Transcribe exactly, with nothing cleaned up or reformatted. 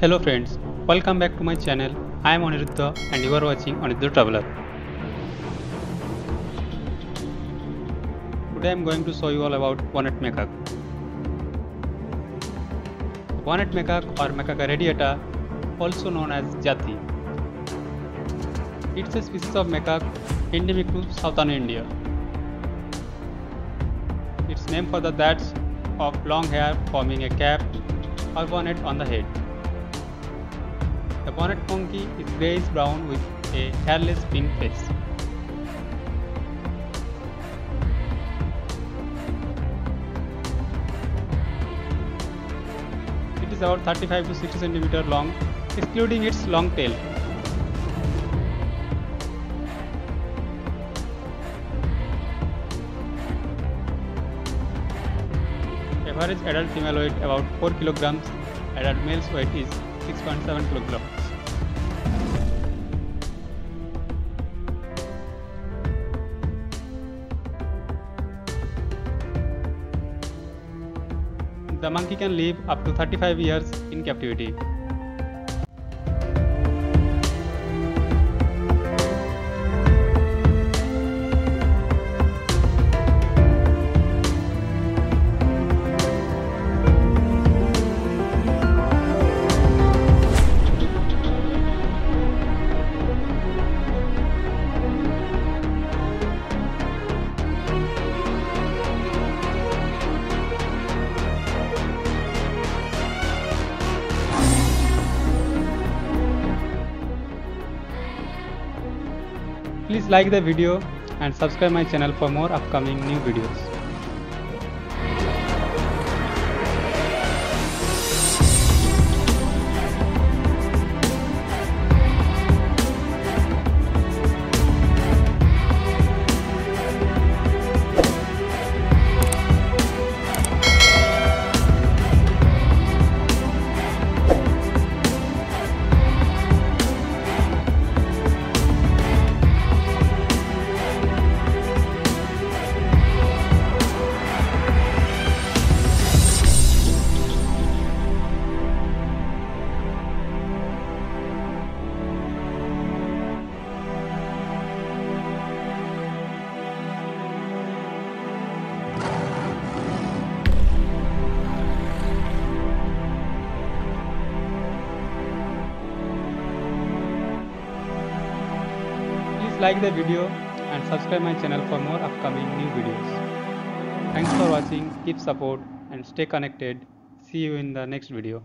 Hello friends, welcome back to my channel. I am Aniruddha and you are watching Aniruddha Traveler. Today I am going to show you all about one-eyed macaque. One-eyed macaque or Macaca radiata, also known as zati. It's a species of macaque endemic to southern India. It's named for the thatch of long hair forming a cap or bonnet on the head. The bonnet monkey is grayish-brown with a hairless pink face. It is about thirty-five to sixty centimeters long, excluding its long tail. Average adult female weight about four kilograms, adult male's weight is six point seven kilograms. The monkey can live up to thirty-five years in captivity. Please like the video and subscribe my channel for more upcoming new videos. Like the video and subscribe my channel for more upcoming new videos. Thanks for watching, keep support and stay connected. See you in the next video.